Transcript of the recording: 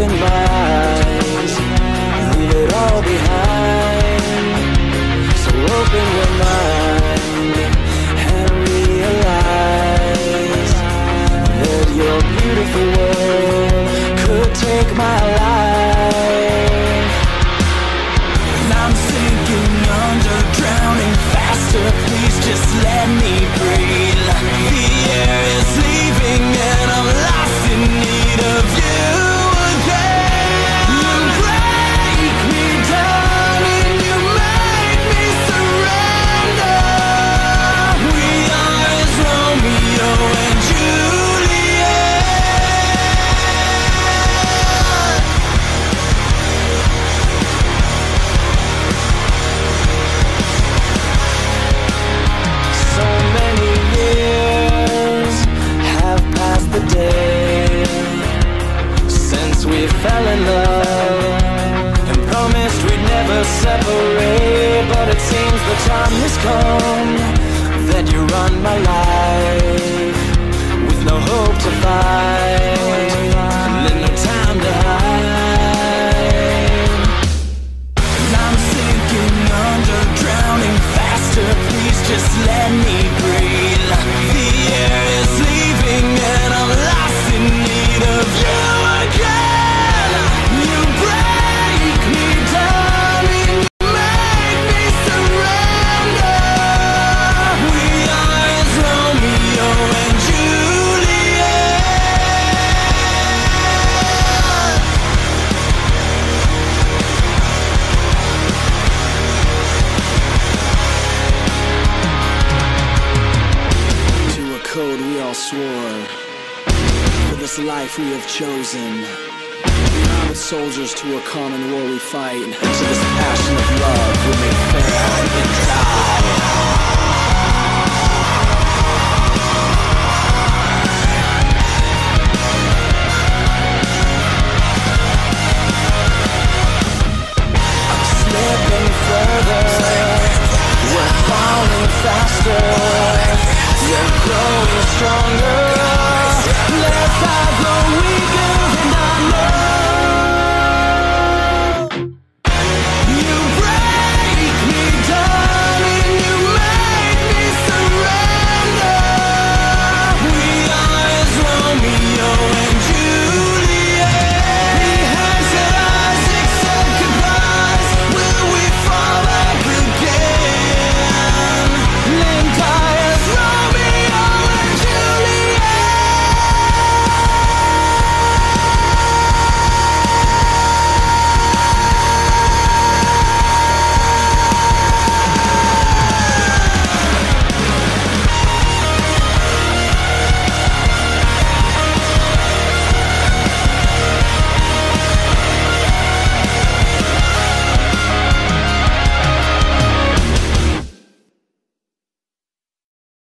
open my eyes, leave it all behind. So open your mind and realize that your beautiful world could take my life. And I'm sinking under, drowning faster. Please just let me breathe. The air is leaving and I'm lost in need of you. Separate, but it seems the time has come that you run my life with no hope to find and no time to hide. And I'm sinking under, drowning faster. Please just let me breathe. The air is leaving and I'm lost in need of you again. Life we have chosen, united soldiers to a common war we fight, and to this passion of love we make fair and die. We're falling faster, we're growing stronger.